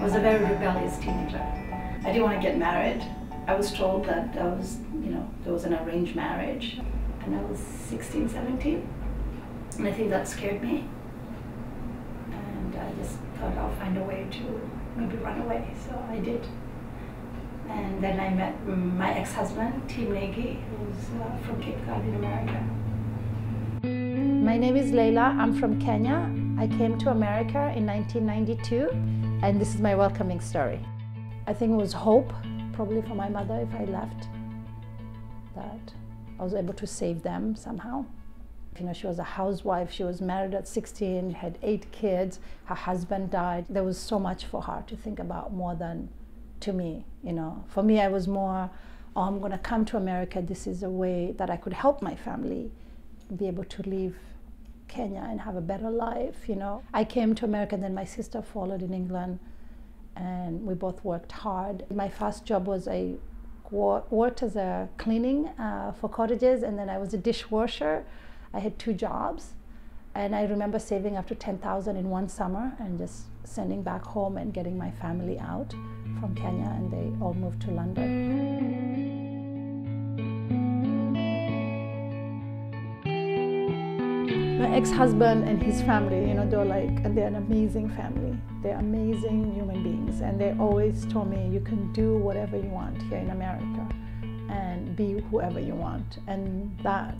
I was a very rebellious teenager. I didn't want to get married. I was told that I was, you know, there was an arranged marriage, and I was 16, 17, and I think that scared me. And I just thought I'll find a way to maybe run away, so I did. And then I met my ex-husband, Tim Nagy, who's from Cape Cod in America. My name is Leila. I'm from Kenya. I came to America in 1992, and this is my welcoming story. I think it was hope, probably for my mother, if I left, that I was able to save them somehow. You know, she was a housewife, she was married at 16, had 8 kids, her husband died. There was so much for her to think about, more than to me, you know. For me, I was more, oh, I'm gonna come to America, this is a way that I could help my family be able to leave Kenya and have a better life, you know. I came to America, then my sister followed in England, and we both worked hard. My first job was I worked as a cleaning for cottages, and then I was a dishwasher. I had 2 jobs, and I remember saving up to $10,000 in one summer and just sending back home and getting my family out from Kenya, and they all moved to London. My ex-husband and his family, you know, they're like, and they're an amazing family. They're amazing human beings, and they always told me, you can do whatever you want here in America and be whoever you want. And that,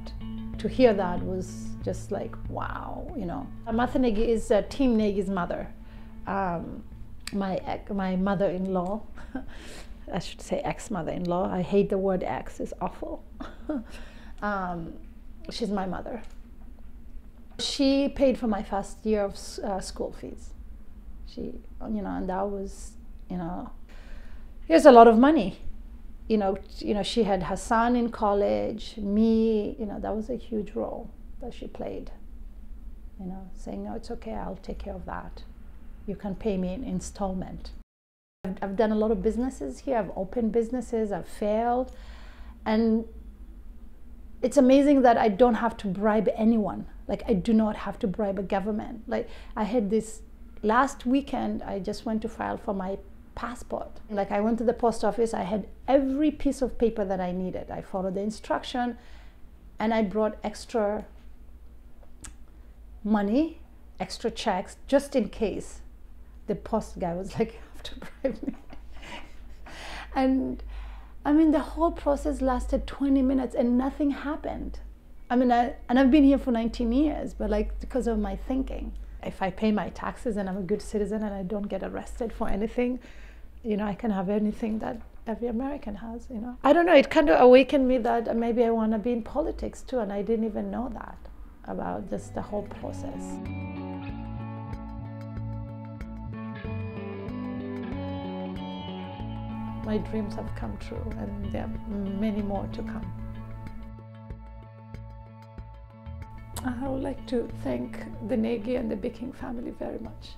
to hear that was just like, wow, you know. Martha Nagy is Tim Nagy's mother, my mother-in-law. I should say ex-mother-in-law. I hate the word ex, it's awful. She's my mother. She paid for my first year of school fees. She, you know, and that was, you know, here's a lot of money. You know, she had her son in college, me, you know, that was a huge role that she played. You know, saying, no, it's okay, I'll take care of that. You can pay me in installment. I've done a lot of businesses here. I've opened businesses, I've failed. And it's amazing that I don't have to bribe anyone. Like, I do not have to bribe a government. Like, I had this last weekend, I just went to file for my passport. Like, I went to the post office, I had every piece of paper that I needed. I followed the instruction, and I brought extra money, extra checks, just in case. The post guy was like, you have to bribe me. And I mean, the whole process lasted 20 minutes and nothing happened. I mean, I've been here for 19 years, but like, because of my thinking, if I pay my taxes and I'm a good citizen and I don't get arrested for anything, you know, I can have anything that every American has, you know. I don't know, it kind of awakened me that maybe I want to be in politics too, and I didn't even know that about just the whole process. My dreams have come true, and there are many more to come. I would like to thank the Nagy and the Bicking family very much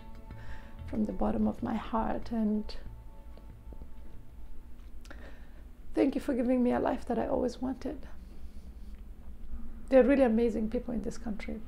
from the bottom of my heart, and thank you for giving me a life that I always wanted. They're really amazing people in this country.